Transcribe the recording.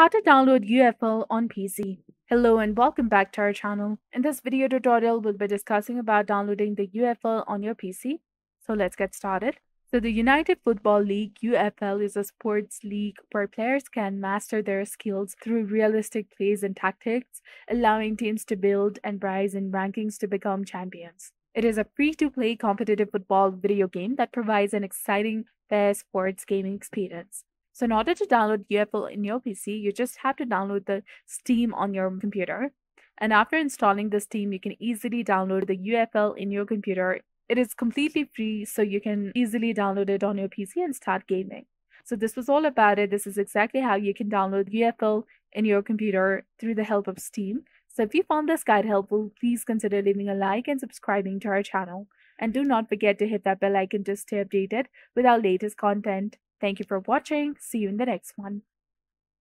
How to download UFL on PC. Hello and welcome back to our channel. In this video tutorial, we'll be discussing about downloading the UFL on your PC. So let's get started. So the United Football League UFL is a sports league where players can master their skills through realistic plays and tactics, allowing teams to build and rise in rankings to become champions. It is a free-to-play competitive football video game that provides an exciting, fair sports gaming experience. So in order to download UFL in your PC, you just have to download the Steam on your computer. And after installing the Steam, you can easily download the UFL in your computer. It is completely free, so you can easily download it on your PC and start gaming. So this was all about it. This is exactly how you can download UFL in your computer through the help of Steam. So if you found this guide helpful, please consider leaving a like and subscribing to our channel. And do not forget to hit that bell icon to stay updated with our latest content. Thank you for watching. See you in the next one.